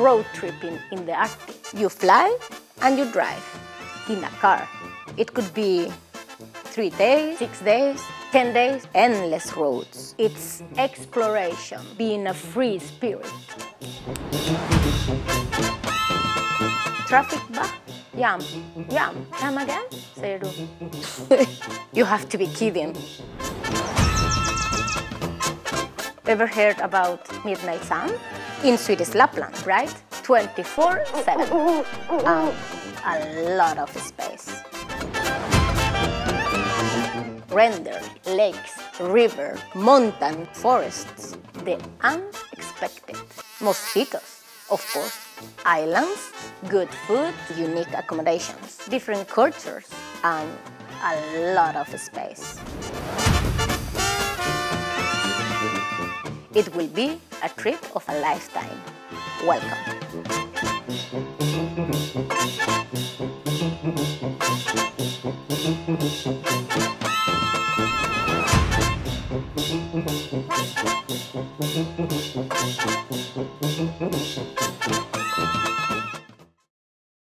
road tripping in the Arctic. You fly and you drive in a car. It could be 3 days, 6 days, 10 days, endless roads. It's exploration, being a free spirit. Traffic back. Yum, yum, come again? Zero. You have to be kidding. Ever heard about Midnight Sun? In Swedish Lapland, right? 24/7. A lot of space. Render, lakes, river, mountain, forests. The unexpected. Mosquitoes, of course. Islands, good food, unique accommodations, different cultures, and a lot of space. It will be a trip of a lifetime. Welcome.